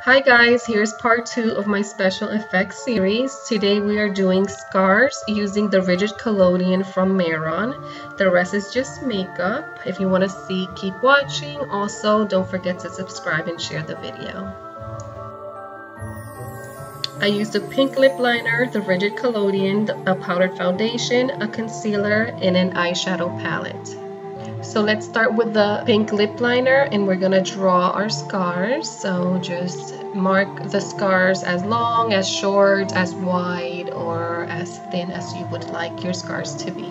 Hi guys, here's part 2 of my special effects series. Today we are doing scars using the rigid collodion from Mehron. The rest is just makeup. If you want to see, keep watching. Also, don't forget to subscribe and share the video. I used a pink lip liner, the rigid collodion, a powdered foundation, a concealer, and an eyeshadow palette. So let's start with the pink lip liner and we're gonna draw our scars. So just mark the scars as long, as short, as wide, or as thin as you would like your scars to be.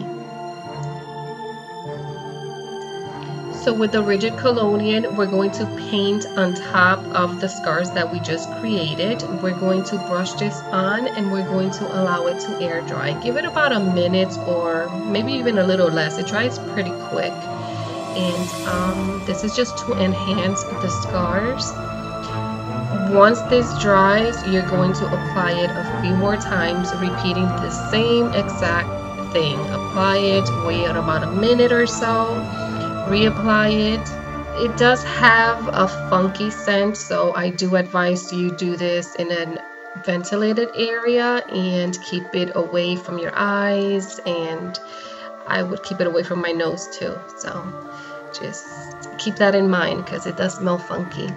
So with the rigid collodion, we're going to paint on top of the scars that we just created. We're going to brush this on and we're going to allow it to air dry. Give it about a minute or maybe even a little less. It dries pretty quick. And this is just to enhance the scars. Once this dries, you're going to apply it a few more times, repeating the same exact thing. Apply it, wait about a minute or so, reapply it. It does have a funky scent, so I do advise you do this in a ventilated area and keep it away from your eyes, and I would keep it away from my nose too, so just keep that in mind because it does smell funky.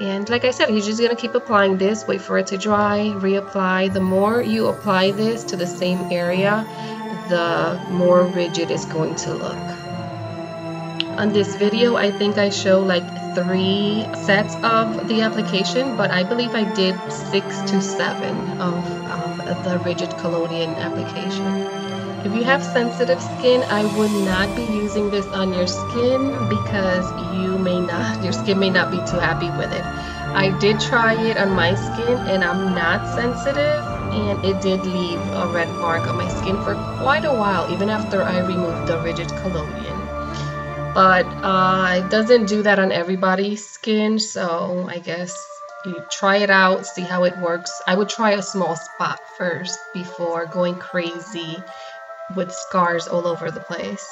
And like I said, you're just gonna keep applying this, wait for it to dry, reapply. The more you apply this to the same area, the more rigid it's going to look. On this video, I think I show like 3 sets of the application, but I believe I did 6 to 7 of the rigid collodion application. If you have sensitive skin, I would not be using this on your skin because your skin may not be too happy with it. I did try it on my skin and I'm not sensitive, and it did leave a red mark on my skin for quite a while, even after I removed the rigid collodion. But it doesn't do that on everybody's skin, so I guess you try it out, see how it works. I would try a small spot first before going crazy with scars all over the place.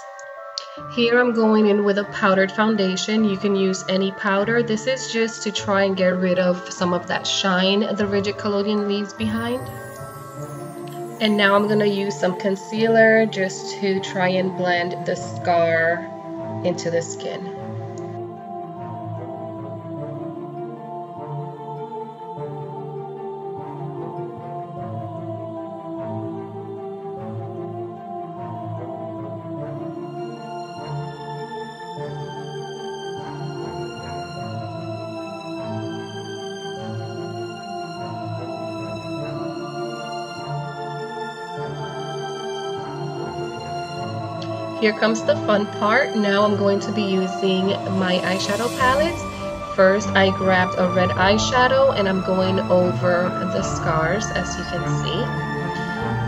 Here I'm going in with a powdered foundation. You can use any powder. This is just to try and get rid of some of that shine the rigid collodion leaves behind. And now I'm going to use some concealer just to try and blend the scar into the skin. Here comes the fun part. Now I'm going to be using my eyeshadow palette. First, I grabbed a red eyeshadow and I'm going over the scars, as you can see.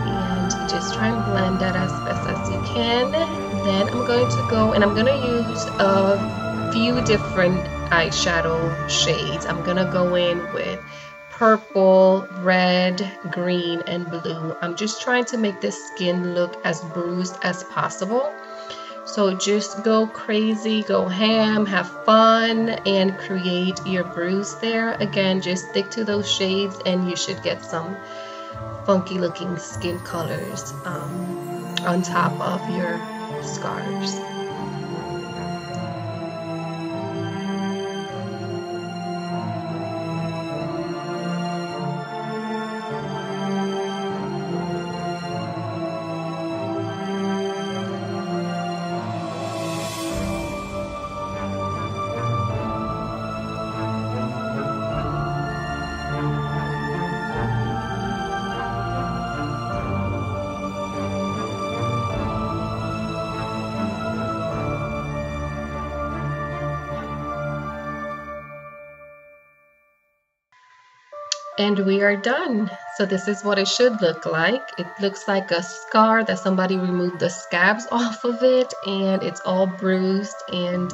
And just try and blend that as best as you can. Then I'm going to go and I'm going to use a few different eyeshadow shades. I'm going to go in with purple, red, green, and blue. I'm just trying to make this skin look as bruised as possible. So just go crazy, go ham, have fun, and create your bruise there. Again, just stick to those shades and you should get some funky looking skin colors on top of your scars. And we are done. So this is what it should look like. It looks like a scar that somebody removed the scabs off of it, and it's all bruised and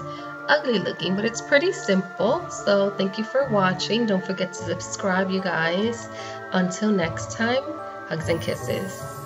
ugly looking, but it's pretty simple. So thank you for watching. Don't forget to subscribe, you guys. Until next time, hugs and kisses.